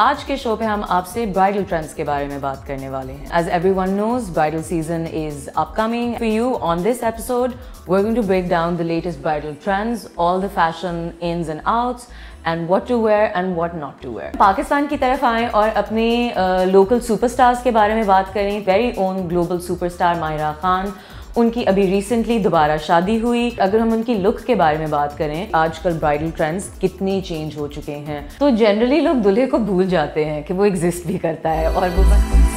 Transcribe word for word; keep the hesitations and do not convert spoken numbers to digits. आज के शो पे हम आपसे ब्राइडल ट्रेंड्स के बारे में बात करने वाले हैं। As everyone knows, bridal season is upcoming. For you, on this episode, we're going to break down the latest bridal trends, all the fashion ins and outs, and what to wear and what not to wear. Pakistan की तरफ आएं और अपने local superstars के बारे में बात करें। Very own global superstar Myra Khan, उनकी अभी रिसेंटली दोबारा शादी हुई। अगर हम उनकी लुक के बारे में बात करें, आजकल ब्राइडल ट्रेंड्स कितने चेंज हो चुके हैं, तो जनरली लोग दूल्हे को भूल जाते हैं कि वो एग्जिस्ट भी करता है और वो